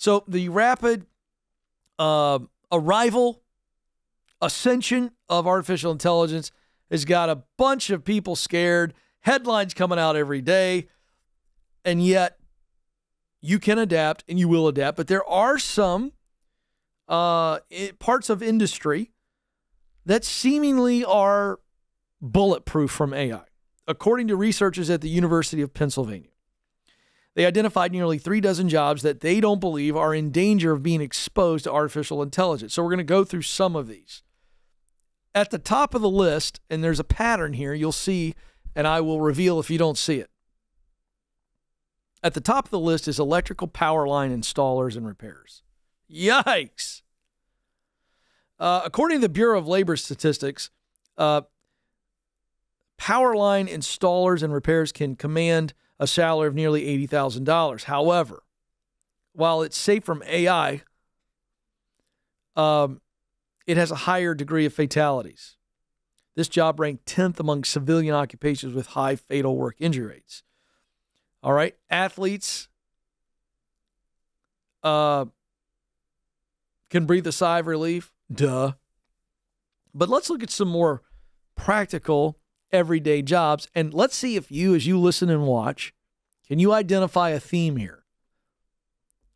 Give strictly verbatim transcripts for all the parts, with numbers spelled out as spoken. So the rapid uh, arrival, ascension of artificial intelligence has got a bunch of people scared, headlines coming out every day, and yet you can adapt and you will adapt. But there are some uh, it, parts of industry that seemingly are bulletproof from A I, according to researchers at the University of Pennsylvania. They identified nearly three dozen jobs that they don't believe are in danger of being exposed to artificial intelligence. So we're going to go through some of these. At the top of the list, and there's a pattern here you'll see, and I will reveal if you don't see it. At the top of the list is electrical power line installers and repairs. Yikes! Uh, according to the Bureau of Labor Statistics, uh, power line installers and repairs can command a salary of nearly eighty thousand dollars. However, while it's safe from A I, um, it has a higher degree of fatalities. This job ranked tenth among civilian occupations with high fatal work injury rates. All right, athletes uh, can breathe a sigh of relief. Duh. But let's look at some more practical everyday jobs. And let's see if you, as you listen and watch, can you identify a theme here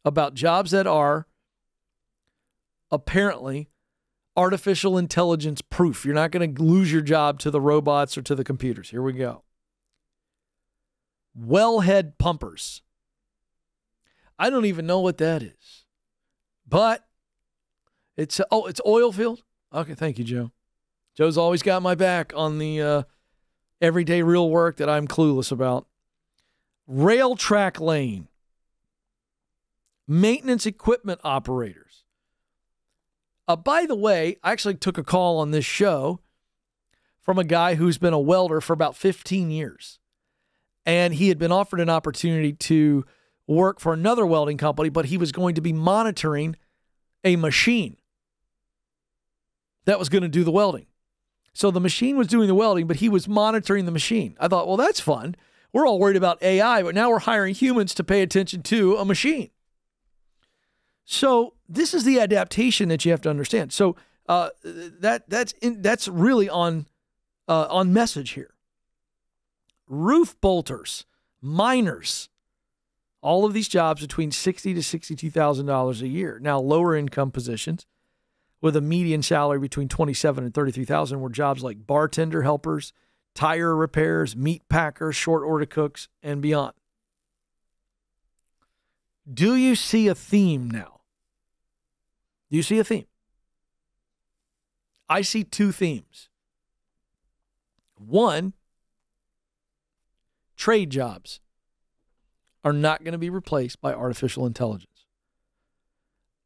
about jobs that are apparently artificial intelligence proof? You're not going to lose your job to the robots or to the computers. Here we go. Wellhead pumpers. I don't even know what that is, but it's, oh, it's oil field. Okay. Thank you, Joe. Joe's always got my back on the, uh, everyday real work that I'm clueless about. Rail track lane. Maintenance equipment operators. Uh, by the way, I actually took a call on this show from a guy who's been a welder for about fifteen years. And he had been offered an opportunity to work for another welding company, but he was going to be monitoring a machine that was going to do the welding. So the machine was doing the welding, but he was monitoring the machine. I thought, well, that's fun. We're all worried about A I, but now we're hiring humans to pay attention to a machine. So this is the adaptation that you have to understand. So uh, that that's in, that's really on uh, on message here. Roof bolters, miners, all of these jobs between sixty thousand dollars to sixty-two thousand dollars a year. Now, lower income positions with a median salary between twenty-seven thousand dollars and thirty-three thousand dollars were jobs like bartender helpers, tire repairs, meat packers, short order cooks, and beyond. Do you see a theme now? Do you see a theme? I see two themes. One, trade jobs are not going to be replaced by artificial intelligence.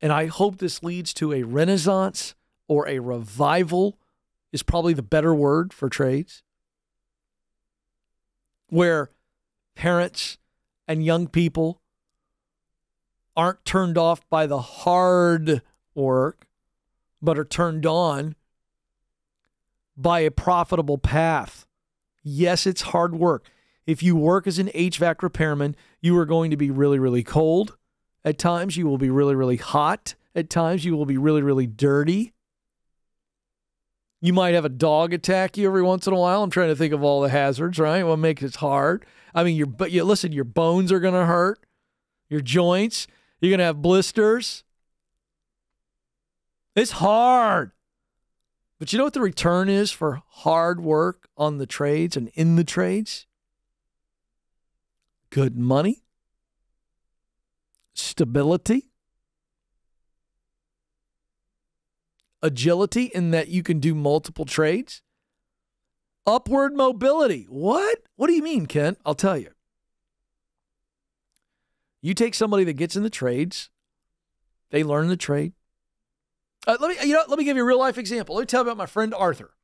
And I hope this leads to a renaissance or a revival is probably the better word for trades, where parents and young people aren't turned off by the hard work, but are turned on by a profitable path. Yes, it's hard work. If you work as an H V A C repairman, you are going to be really, really cold. At times, you will be really, really hot. At times, you will be really, really dirty. You might have a dog attack you every once in a while. I'm trying to think of all the hazards, right? What makes it hard? I mean, your, but you, listen, your bones are going to hurt. Your joints. You're going to have blisters. It's hard. But you know what the return is for hard work on the trades and in the trades? Good money. Stability, agility in that you can do multiple trades, upward mobility. What? What do you mean, Ken? I'll tell you. You take somebody that gets in the trades, they learn the trade. Uh, let me, you know, let me give you a real life example. Let me tell you about my friend Arthur.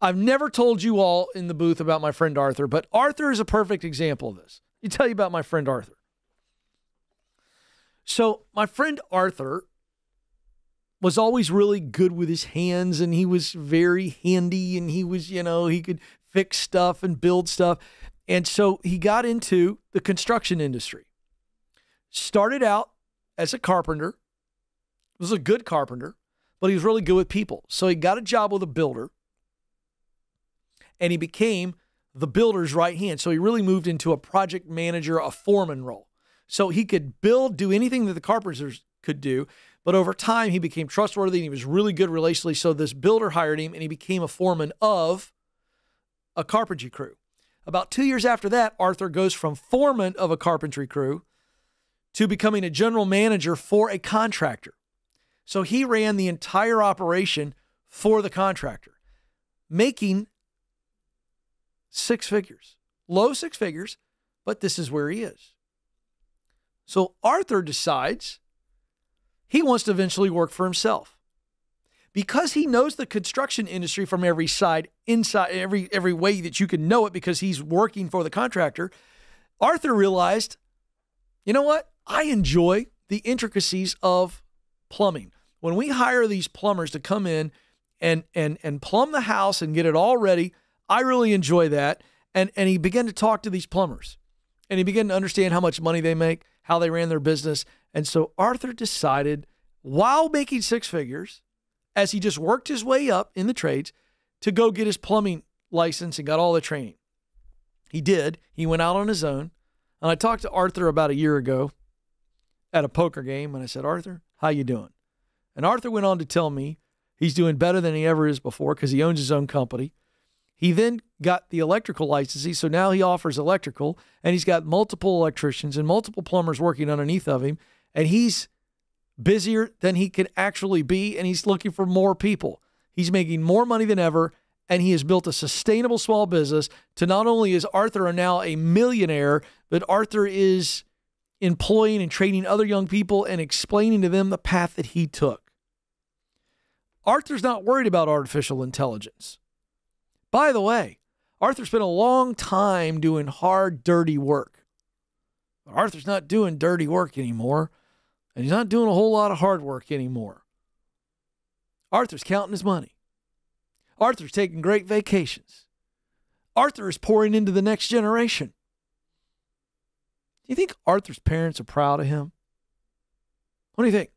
I've never told you all in the booth about my friend Arthur, but Arthur is a perfect example of this. Let me tell you about my friend Arthur. So my friend Arthur was always really good with his hands, and he was very handy, and he was, you know, he could fix stuff and build stuff. And so he got into the construction industry, started out as a carpenter. He was a good carpenter, but he was really good with people. So he got a job with a builder, and he became the builder's right hand. So he really moved into a project manager, a foreman role. So he could build, do anything that the carpenters could do. But over time, he became trustworthy, and he was really good relationally. So this builder hired him, and he became a foreman of a carpentry crew. About two years after that, Arthur goes from foreman of a carpentry crew to becoming a general manager for a contractor. So he ran the entire operation for the contractor, making six figures, low six figures, but this is where he is. So Arthur decides he wants to eventually work for himself. Because he knows the construction industry from every side, inside, every, every way that you can know it, because he's working for the contractor, Arthur realized, you know what? I enjoy the intricacies of plumbing. When we hire these plumbers to come in and, and, and plumb the house and get it all ready, I really enjoy that. And, and he began to talk to these plumbers, and he began to understand how much money they make, how they ran their business. And so Arthur decided, while making six figures, as he just worked his way up in the trades, to go get his plumbing license and got all the training. He did. He went out on his own. And I talked to Arthur about a year ago at a poker game, and I said, Arthur, how you doing? And Arthur went on to tell me he's doing better than he ever is before because he owns his own company. He then got the electrical license, so now he offers electrical, and he's got multiple electricians and multiple plumbers working underneath of him, and he's busier than he could actually be, and he's looking for more people. He's making more money than ever, and he has built a sustainable small business to not only is Arthur now a millionaire, but Arthur is employing and training other young people and explaining to them the path that he took. Arthur's not worried about artificial intelligence. By the way, Arthur spent a long time doing hard, dirty work. But Arthur's not doing dirty work anymore. And he's not doing a whole lot of hard work anymore. Arthur's counting his money. Arthur's taking great vacations. Arthur is pouring into the next generation. Do you think Arthur's parents are proud of him? What do you think?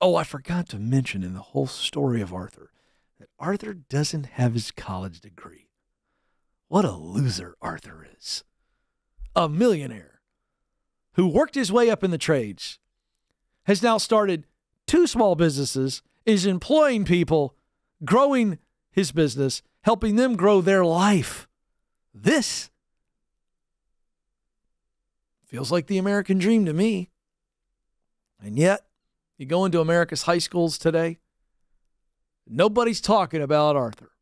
Oh, I forgot to mention in the whole story of Arthur that Arthur doesn't have his college degree. What a loser Arthur is. A millionaire who worked his way up in the trades, has now started two small businesses, is employing people, growing his business, helping them grow their life. This feels like the American dream to me. And yet, you go into America's high schools today, nobody's talking about Arthur.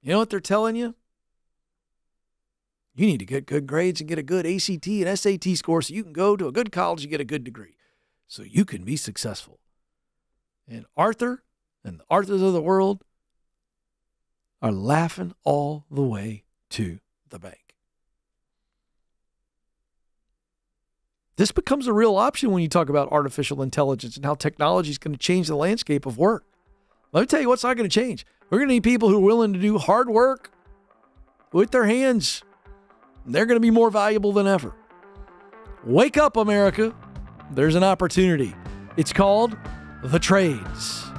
You know what they're telling you? You need to get good grades and get a good A C T and S A T score so you can go to a good college and get a good degree so you can be successful. And Arthur and the Arthurs of the world are laughing all the way to the bank. This becomes a real option when you talk about artificial intelligence and how technology is going to change the landscape of work. Let me tell you what's not going to change. We're going to need people who are willing to do hard work with their hands. They're going to be more valuable than ever. Wake up, America. There's an opportunity. It's called the trades.